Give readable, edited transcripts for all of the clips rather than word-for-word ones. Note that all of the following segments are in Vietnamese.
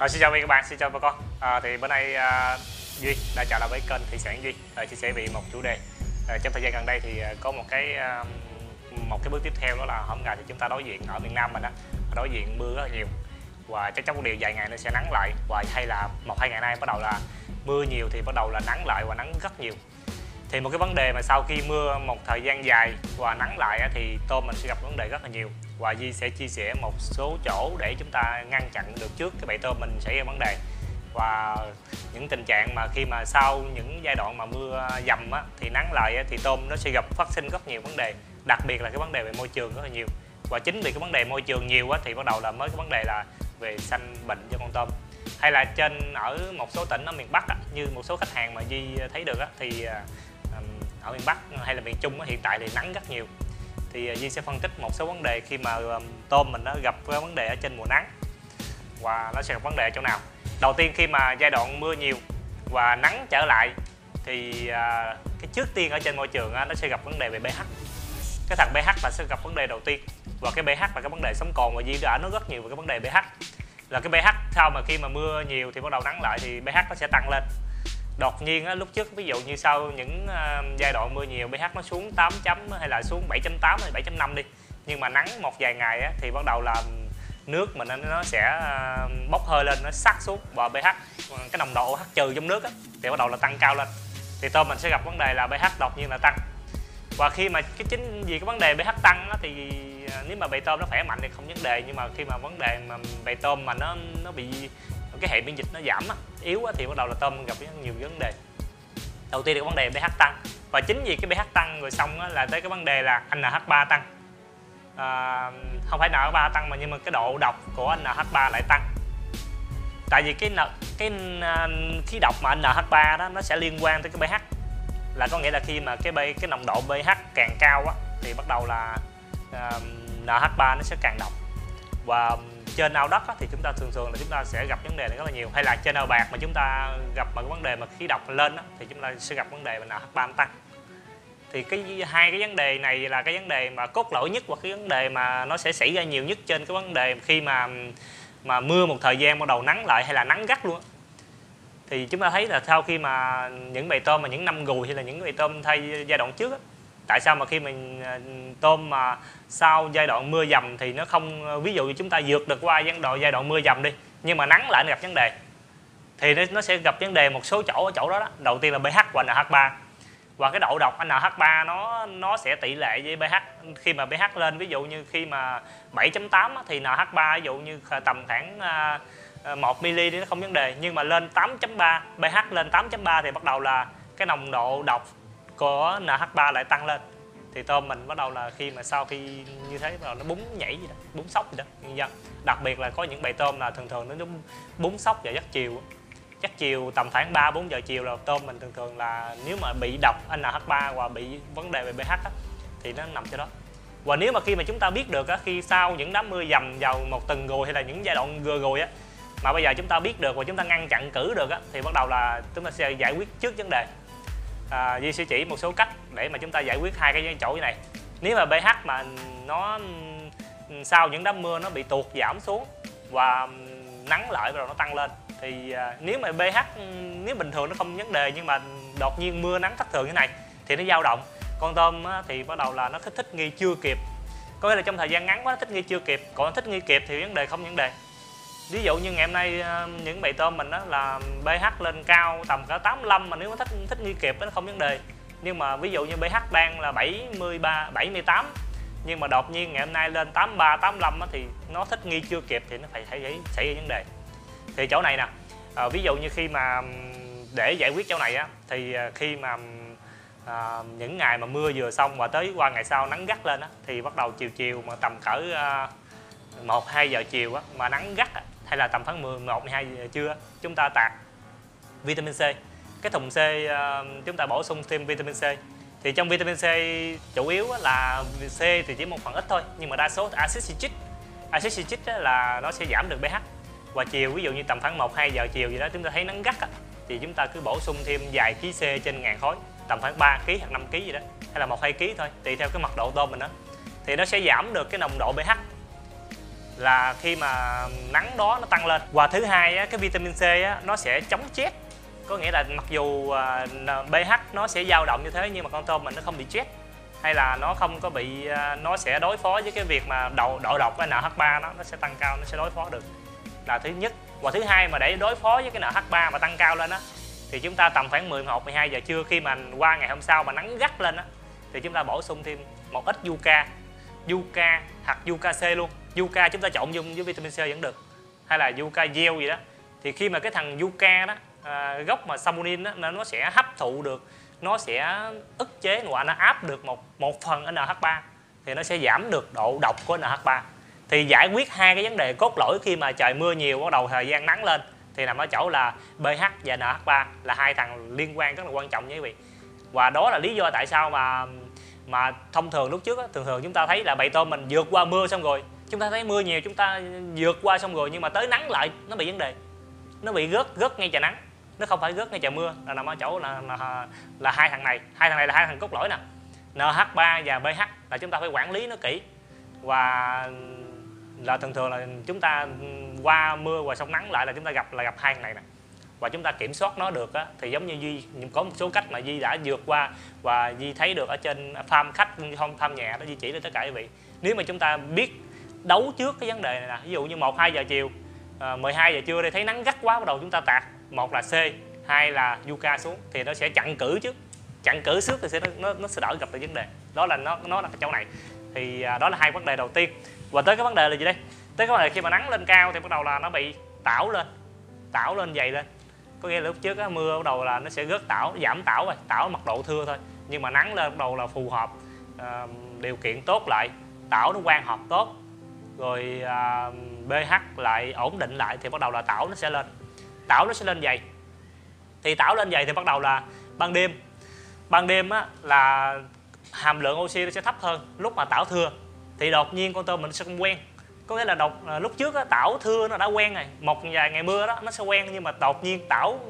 Rồi, xin chào quý các bạn, xin chào bà con. Thì bữa nay Duy đã trở lại với kênh Thủy Sản Yến Duy chia sẻ về một chủ đề. Trong thời gian gần đây thì có một cái bước tiếp theo, đó là hôm nay thì chúng ta đối diện ở miền Nam mình đó, đối diện mưa rất là nhiều và chắc chắn một điều vài ngày nó sẽ nắng lại, và hay là một hai ngày nay bắt đầu là mưa nhiều thì bắt đầu là nắng lại và nắng rất nhiều. Thì một cái vấn đề mà sau khi mưa một thời gian dài và nắng lại thì tôm mình sẽ gặp vấn đề rất là nhiều, và Duy sẽ chia sẻ một số chỗ để chúng ta ngăn chặn được trước cái bẫy tôm mình xảy ra vấn đề, và những tình trạng mà khi mà sau những giai đoạn mà mưa dầm thì nắng lại thì tôm nó sẽ gặp phát sinh rất nhiều vấn đề, đặc biệt là cái vấn đề về môi trường rất là nhiều. Và chính vì cái vấn đề môi trường nhiều thì bắt đầu là mới cái vấn đề là về sanh bệnh cho con tôm, hay là ở một số tỉnh ở miền Bắc như một số khách hàng mà Duy thấy được thì ở miền Bắc hay là miền Trung hiện tại thì nắng rất nhiều. Thì Duy sẽ phân tích một số vấn đề khi mà tôm mình nó gặp vấn đề ở trên mùa nắng, và nó sẽ gặp vấn đề ở chỗ nào. Đầu tiên, khi mà giai đoạn mưa nhiều và nắng trở lại thì cái trước tiên ở trên môi trường nó sẽ gặp vấn đề về pH. Cái thằng pH là sẽ gặp vấn đề đầu tiên, và cái pH là cái vấn đề sống còn, và Duy đã nói rất nhiều về cái vấn đề pH. Là cái pH sau mà khi mà mưa nhiều thì bắt đầu nắng lại thì pH nó sẽ tăng lên. Đột nhiên lúc trước ví dụ như sau những giai đoạn mưa nhiều pH nó xuống 8 chấm hay là xuống 7.8 hay 7.5 đi, nhưng mà nắng một vài ngày thì bắt đầu là nước mình nó sẽ bốc hơi lên, nó sắt xuống, và pH cái nồng độ H trừ trong nước thì bắt đầu là tăng cao lên, thì tôm mình sẽ gặp vấn đề là pH đột nhiên là tăng. Và khi mà cái chính vì cái vấn đề pH tăng thì nếu mà bầy tôm nó khỏe mạnh thì không vấn đề, nhưng mà khi mà vấn đề mà bầy tôm mà nó bị cái hệ miễn dịch nó giảm yếu thì bắt đầu là tôm gặp nhiều vấn đề. Đầu tiên là vấn đề pH tăng, và chính vì cái pH tăng rồi xong là tới cái vấn đề là NH3 tăng. Không phải NH3 tăng mà nhưng mà cái độ độc của NH3 lại tăng. Tại vì cái khí độc mà NH3 đó nó sẽ liên quan tới cái pH. Là có nghĩa là khi mà cái nồng độ pH càng cao thì bắt đầu là NH3 nó sẽ càng độc. Và trên ao đất thì chúng ta thường là chúng ta sẽ gặp vấn đề này rất là nhiều, hay là trên ao bạc mà chúng ta gặp mà cái vấn đề mà khí độc lên thì chúng ta sẽ gặp vấn đề là NH3 tăng. Thì hai cái vấn đề này là cái vấn đề mà cốt lõi nhất, và cái vấn đề mà nó sẽ xảy ra nhiều nhất trên cái vấn đề khi mà mưa một thời gian bắt đầu nắng lại hay là nắng gắt luôn. Thì chúng ta thấy là sau khi mà những bầy tôm mà những năm gùi hay là những bầy tôm thay giai đoạn trước tại sao mà khi mình tôm mà sau giai đoạn mưa dầm thì nó không, ví dụ như chúng ta vượt được qua giai đoạn mưa dầm đi, nhưng mà nắng lại nó gặp vấn đề, thì nó sẽ gặp vấn đề một số chỗ ở chỗ đó. Đầu tiên là pH và NH3, và cái độ độc NH3 nó sẽ tỷ lệ với pH. Khi mà pH lên, ví dụ như khi mà 7.8 thì NH3 ví dụ như tầm khoảng 1 ml thì nó không vấn đề, nhưng mà lên 8.3, pH lên 8.3 thì bắt đầu là cái nồng độ độc của NH3 lại tăng lên, thì tôm mình bắt đầu là khi mà sau khi như thế bắt đầu nó búng nhảy gì đó, búng sốc gì đó. Đặc biệt là có những bầy tôm là thường nó búng sốc vào giấc chiều tầm khoảng 3-4 giờ chiều là tôm mình thường là nếu mà bị độc NH3 và bị vấn đề về pH thì nó nằm chỗ đó. Và nếu mà khi mà chúng ta biết được khi sau những đám mưa dầm vào một tuần gùi hay là những giai đoạn gùi mà bây giờ chúng ta biết được và chúng ta ngăn chặn kỹ được thì bắt đầu là chúng ta sẽ giải quyết trước vấn đề. Duy sẽ chỉ một số cách để mà chúng ta giải quyết hai cái chỗ này. Nếu mà pH mà nó sau những đám mưa nó bị tuột giảm xuống và nắng lại rồi nó tăng lên, thì nếu mà pH nếu bình thường nó không vấn đề, nhưng mà đột nhiên mưa nắng thất thường như này thì nó dao động. Con tôm thì bắt đầu là nó thích nghi chưa kịp, có nghĩa là trong thời gian ngắn quá nó thích nghi chưa kịp, còn nó thích nghi kịp thì vấn đề không vấn đề. Ví dụ như ngày hôm nay những bầy tôm mình là pH lên cao tầm cả 85, mà nếu nó thích nghi kịp nó không vấn đề. Nhưng mà ví dụ như pH đang là 73, 78 nhưng mà đột nhiên ngày hôm nay lên 83, 85 thì nó thích nghi chưa kịp thì nó phải xảy ra vấn đề. Thì chỗ này nè, ví dụ như khi mà để giải quyết chỗ này thì khi mà những ngày mà mưa vừa xong và tới qua ngày sau nắng gắt lên thì bắt đầu chiều mà tầm cỡ 1-2 giờ chiều mà nắng gắt hay là tầm khoảng 11-12 giờ trưa chúng ta tạt vitamin C. Cái thùng C chúng ta bổ sung thêm vitamin C. Thì trong vitamin C chủ yếu là C thì chỉ một phần ít thôi, nhưng mà đa số axit citric. Axit citric là nó sẽ giảm được pH. Và chiều ví dụ như tầm khoảng 1-2 giờ chiều gì đó chúng ta thấy nắng gắt thì chúng ta cứ bổ sung thêm vài kg C trên ngàn khối, tầm khoảng 3 kg hoặc 5 kg gì đó, hay là 1-2 kg thôi, tùy theo cái mật độ tôm mình đó. Thì nó sẽ giảm được cái nồng độ pH. là khi mà nắng đó nó tăng lên. Và thứ hai á, cái vitamin C á, nó sẽ chống chết, có nghĩa là mặc dù pH nó sẽ dao động như thế nhưng mà con tôm mình nó không bị chết, hay là nó không có bị, nó sẽ đối phó với cái việc mà độ độc cái NH3 nó sẽ tăng cao, nó sẽ đối phó được, là thứ nhất. Và thứ hai, mà để đối phó với cái NH3 mà tăng cao lên á thì chúng ta tầm khoảng 11, 12 giờ trưa, khi mà qua ngày hôm sau mà nắng gắt lên á thì chúng ta bổ sung thêm một ít Yuca hoặc Yuca C luôn. Yuca chúng ta trộn dung với vitamin C vẫn được, hay là Yuca gel gì đó. Thì khi mà cái thằng Yuca đó, gốc mà Saponin đó, nó sẽ hấp thụ được, nó sẽ ức chế hoặc nó áp được một phần NH3, thì nó sẽ giảm được độ độc của NH3. Thì giải quyết hai cái vấn đề cốt lõi khi mà trời mưa nhiều, bắt đầu thời gian nắng lên, thì nằm ở chỗ là pH và NH3 là hai thằng liên quan rất là quan trọng nha quý vị. Và đó là lý do tại sao mà thông thường lúc trước á, thường chúng ta thấy là bầy tôm mình vượt qua mưa xong rồi, chúng ta thấy mưa nhiều chúng ta vượt qua xong rồi, nhưng mà tới nắng lại nó bị vấn đề, nó bị rớt ngay trời nắng, nó không phải rớt ngay trời mưa. Là nằm ở chỗ là hai thằng này là hai thằng cốt lõi nè, NH3 và pH, là chúng ta phải quản lý nó kỹ. Và là thường là chúng ta qua mưa và xong nắng lại là chúng ta gặp hai thằng này nè, và chúng ta kiểm soát nó được á, thì giống như Duy có một số cách mà Duy đã vượt qua và Duy thấy được ở trên farm khách, không farm nhà đó, Duy chỉ cho tất cả quý vị. Nếu mà chúng ta biết đấu trước cái vấn đề này là, ví dụ như 1-2 giờ chiều, 12 giờ trưa đây thấy nắng gắt quá, bắt đầu chúng ta tạt một là C, hai là Yuca xuống, thì nó sẽ chặn cử trước, chặn cử trước thì nó sẽ đỡ gặp được vấn đề. Đó là nó là cái chỗ này. Thì đó là hai vấn đề đầu tiên. Và tới cái vấn đề là gì đây? Tới cái vấn đề khi mà nắng lên cao thì bắt đầu là nó bị tảo lên dày lên. Có nghĩa là lúc trước á, mưa bắt đầu là nó sẽ rớt tảo, giảm tảo rồi, tảo mật độ thưa thôi. Nhưng mà nắng lên bắt đầu là phù hợp, điều kiện tốt lại, tảo nó quang hợp tốt, rồi pH lại ổn định lại thì bắt đầu là tảo nó sẽ lên dày. Thì tảo lên dày thì bắt đầu là ban đêm á, là hàm lượng oxy nó sẽ thấp hơn. Lúc mà tảo thưa thì đột nhiên con tôm mình sẽ không quen, có nghĩa là lúc trước á, tảo thưa nó đã quen rồi, một vài ngày mưa đó nó sẽ quen, nhưng mà đột nhiên tảo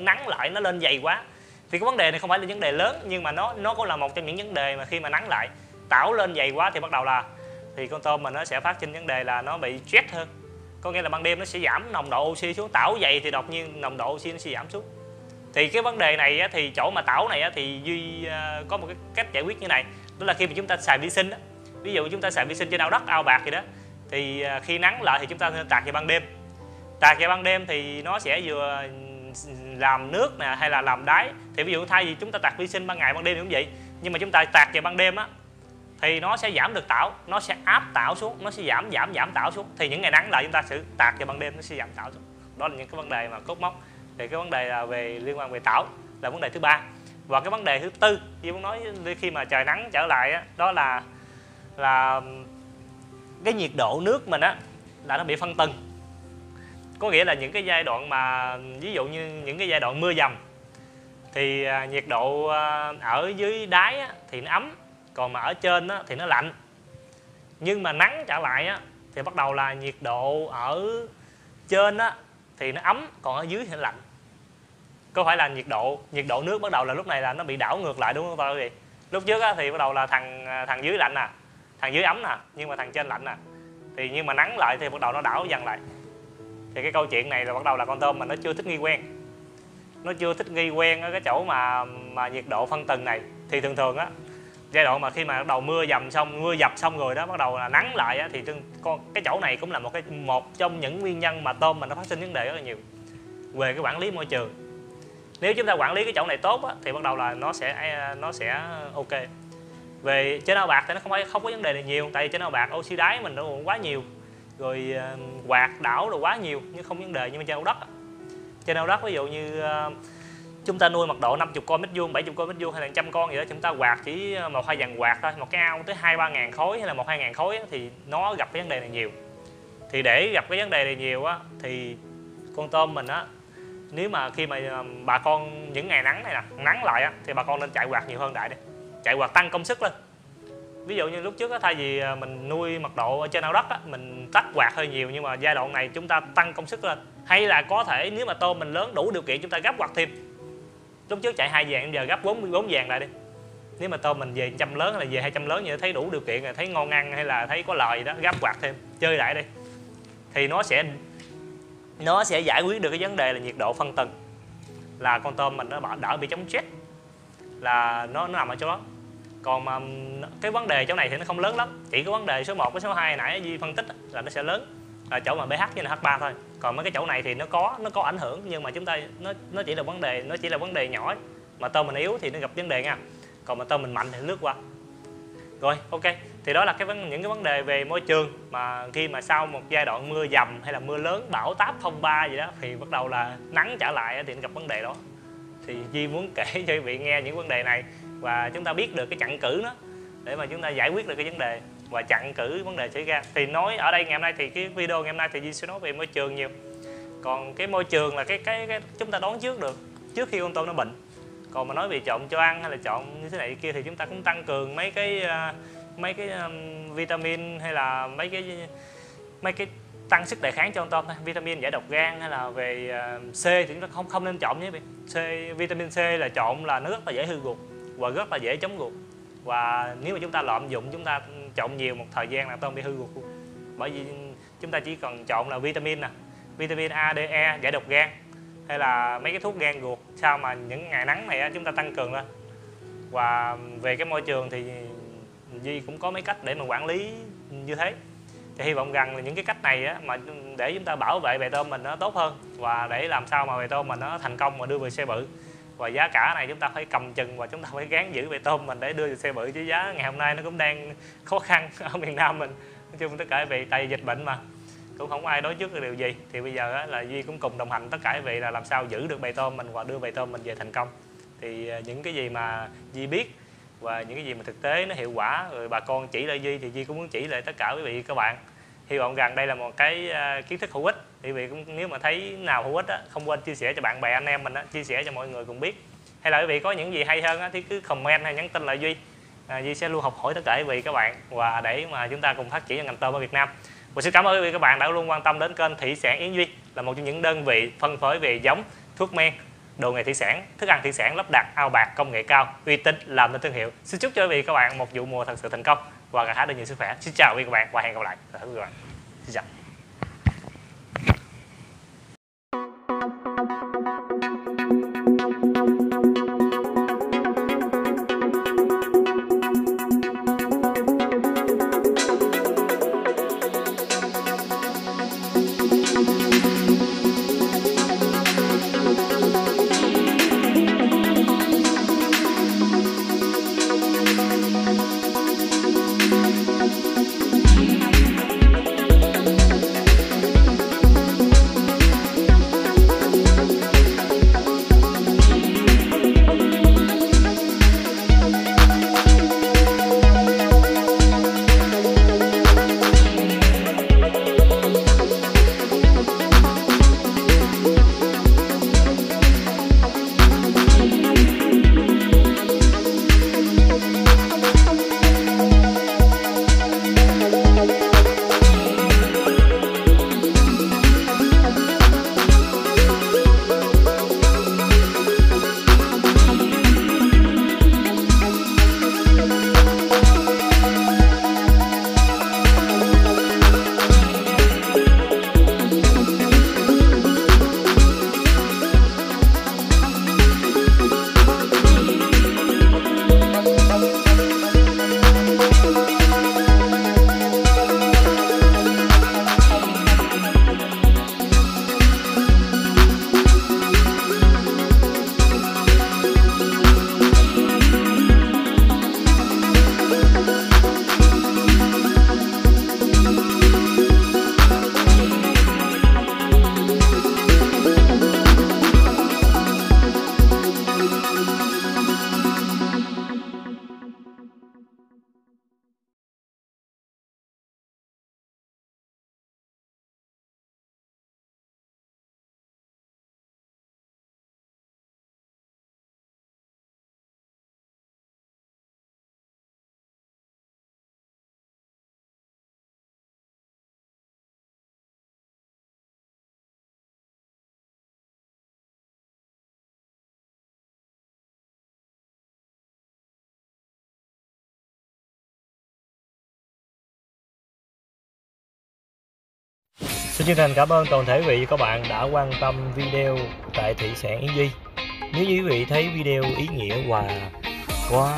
nắng lại nó lên dày quá. Thì cái vấn đề này không phải là vấn đề lớn, nhưng mà nó cũng là một trong những vấn đề mà khi mà nắng lại tảo lên dày quá thì bắt đầu là thì con tôm mình nó sẽ phát sinh vấn đề là nó bị stress hơn, có nghĩa là ban đêm nó sẽ giảm nồng độ oxy xuống. Tảo dày thì đột nhiên nồng độ oxy nó sẽ giảm xuống. Thì cái vấn đề này á, thì chỗ mà tảo này á, thì Duy có một cái cách giải quyết như này, đó là khi mà chúng ta xài vi sinh á, ví dụ chúng ta xài vi sinh trên ao đất, ao bạc gì đó, thì khi nắng lại thì chúng ta tạt vào ban đêm. Tạt vào ban đêm thì nó sẽ vừa làm nước nè, hay là làm đáy. Thì ví dụ thay vì chúng ta tạt vi sinh ban ngày, ban đêm cũng vậy, nhưng mà chúng ta tạt vào ban đêm á thì nó sẽ giảm được tảo, nó sẽ áp tảo xuống, nó sẽ giảm tảo xuống. Thì những ngày nắng lại chúng ta sẽ tạt vào ban đêm, nó sẽ giảm tảo xuống. Đó là những cái vấn đề mà cốt mốc. Thì cái vấn đề là liên quan về tảo là vấn đề thứ ba. Và cái vấn đề thứ tư Duy muốn nói khi mà trời nắng trở lại á, đó là cái nhiệt độ nước mình á là nó bị phân tầng, có nghĩa là những cái giai đoạn mà ví dụ như những cái giai đoạn mưa dầm thì nhiệt độ ở dưới đáy á, thì nó ấm, còn mà ở trên á, thì nó lạnh. Nhưng mà nắng trở lại á, thì bắt đầu là nhiệt độ ở trên á, thì nó ấm, còn ở dưới thì nó lạnh. Có phải là nhiệt độ nước bắt đầu là lúc này là nó bị đảo ngược lại đúng không ta quý vị? Lúc trước á, thì bắt đầu là thằng dưới lạnh nè, thằng dưới ấm nè, nhưng mà thằng trên lạnh nè. Thì nhưng mà nắng lại thì bắt đầu nó đảo dần lại. Thì cái câu chuyện này là bắt đầu là con tôm mà nó chưa thích nghi quen, nó chưa thích nghi quen ở cái chỗ mà nhiệt độ phân tầng này. Thì thường á, giai đoạn mà khi mà bắt đầu mưa dập xong rồi đó, bắt đầu là nắng lại á, thì cái chỗ này cũng là một trong những nguyên nhân mà tôm mà nó phát sinh vấn đề rất là nhiều về cái quản lý môi trường. Nếu chúng ta quản lý cái chỗ này tốt á, thì bắt đầu là nó sẽ ok. Về trên ao bạc thì nó không có vấn đề này nhiều, tại vì trên ao bạc oxy đáy mình nó quá nhiều, rồi quạt đảo rồi quá nhiều nhưng không vấn đề. Nhưng mà trên ao đất ví dụ như chúng ta nuôi mật độ 50 con mét vuông, 70 con mét vuông hay là 100 con gì đó, chúng ta quạt chỉ 1-2 dàn quạt thôi, một cái ao tới 2-3 ngàn khối hay là 1-2 ngàn khối á, thì nó gặp cái vấn đề này nhiều. Thì để gặp cái vấn đề này nhiều á, thì con tôm mình á, nếu mà khi mà bà con những ngày nắng này nè, nắng lại á, thì bà con nên chạy quạt nhiều hơn đại đi, chạy quạt tăng công suất lên. Ví dụ như lúc trước á, thay vì mình nuôi mật độ ở trên ao đất á, mình tắt quạt hơi nhiều, nhưng mà giai đoạn này chúng ta tăng công suất lên. Hay là có thể nếu mà tôm mình lớn đủ điều kiện chúng ta gấp quạt thêm. Lúc trước chạy 2 dàn, giờ gấp 4 dàn lại đi. Nếu mà tôm mình về 100 lớn hay là về 200 lớn, như thấy đủ điều kiện, thấy ngon ăn hay là thấy có lời đó, gấp quạt thêm, chơi lại đi. thì nó sẽ giải quyết được cái vấn đề là nhiệt độ phân tầng, là con tôm mình nó đỡ bị chống stress, là nó nằm ở chỗ đó. Còn mà cái vấn đề chỗ này thì nó không lớn lắm, chỉ có vấn đề số 1 với số 2 nãy Duy phân tích là nó sẽ lớn ở chỗ mà pH với là H3 thôi. Còn mấy cái chỗ này thì nó có ảnh hưởng, nhưng mà chúng ta nó chỉ là vấn đề nhỏ. Mà tôm mình yếu thì nó gặp vấn đề nha, còn mà tôm mình mạnh thì lướt qua. Rồi, ok, thì đó là những cái vấn đề về môi trường mà khi mà sau một giai đoạn mưa dầm hay là mưa lớn, bão táp, phong ba gì đó thì bắt đầu là nắng trở lại thì nó gặp vấn đề đó. Thì Duy muốn kể cho quý vị nghe những vấn đề này và chúng ta biết được cái chặn cử nó để mà chúng ta giải quyết được cái vấn đề và chặn cử vấn đề xảy ra. Thì nói ở đây ngày hôm nay thì cái video ngày hôm nay thì Duy sẽ nói về môi trường nhiều. Còn cái môi trường là cái chúng ta đoán trước được trước khi con tôm nó bệnh. Còn mà nói về chọn cho ăn hay là chọn như thế này kia thì chúng ta cũng tăng cường mấy cái vitamin hay là mấy cái tăng sức đề kháng cho con tôm thôi. Vitamin giải độc gan hay là về C thì chúng ta không nên chọn nhé. Vitamin C là chọn là nó rất là dễ hư ruột và rất là dễ chống ruột. Và nếu mà chúng ta lạm dụng, chúng ta chọn nhiều một thời gian là tôm bị hư ruột luôn. Bởi vì chúng ta chỉ cần chọn là vitamin nè, vitamin A, D, E, giải độc gan hay là mấy cái thuốc gan ruột sao mà những ngày nắng này chúng ta tăng cường lên. Và về cái môi trường thì Duy cũng có mấy cách để mà quản lý như thế. Thì hy vọng rằng là những cái cách này mà để chúng ta bảo vệ bè tôm mình nó tốt hơn và để làm sao mà bè tôm mình nó thành công mà đưa về xe bự. Và giá cả này chúng ta phải cầm chừng và chúng ta phải gán giữ bè tôm mình để đưa về xe bự, chứ giá ngày hôm nay nó cũng đang khó khăn ở miền Nam mình. Nói chung tất cả vì tại dịch bệnh mà cũng không ai đối trước được điều gì. Thì bây giờ là Duy cũng cùng đồng hành tất cả quý vị là làm sao giữ được bè tôm mình và đưa bè tôm mình về thành công. Thì những cái gì mà Duy biết và những cái gì mà thực tế nó hiệu quả rồi bà con chỉ lại Duy thì Duy cũng muốn chỉ lại tất cả quý vị các bạn. Hy vọng rằng đây là một cái kiến thức hữu ích. Quý vị cũng nếu mà thấy nào hữu ích không quên chia sẻ cho bạn bè anh em mình, chia sẻ cho mọi người cùng biết. Hay là quý vị có những gì hay hơn thì cứ comment hay nhắn tin lại Duy. Duy sẽ luôn học hỏi tất cả quý vị các bạn và để mà chúng ta cùng phát triển ngành tôm ở Việt Nam. Và xin cảm ơn quý vị các bạn đã luôn quan tâm đến kênh Thủy Sản Yến Duy, là một trong những đơn vị phân phối về giống, thuốc men, đồ nghề thủy sản, thức ăn thủy sản lắp đặt ao bạc công nghệ cao, uy tín làm nên thương hiệu. Xin chúc cho quý vị các bạn một vụ mùa thật sự thành công và gặt hái được nhiều sức khỏe. Xin chào quý vị các bạn và hẹn gặp lại. Cảm ơn các bạn. Xin chào. Xin chân thành cảm ơn toàn thể quý vị và các bạn đã quan tâm video tại Thủy Sản Yến Duy. Nếu quý vị thấy video ý nghĩa và có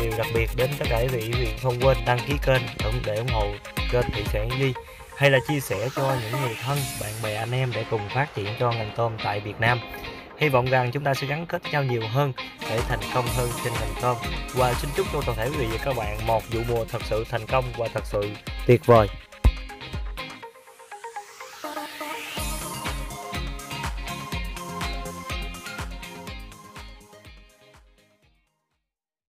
điều đặc biệt đến tất cả quý vị không quên đăng ký kênh để ủng hộ kênh Thủy Sản Yến Duy, hay là chia sẻ cho những người thân, bạn bè, anh em để cùng phát triển cho ngành tôm tại Việt Nam. Hy vọng rằng chúng ta sẽ gắn kết nhau nhiều hơn để thành công hơn trên ngành tôm. Và xin chúc cho toàn thể quý vị và các bạn một vụ mùa thật sự thành công và thật sự tuyệt vời.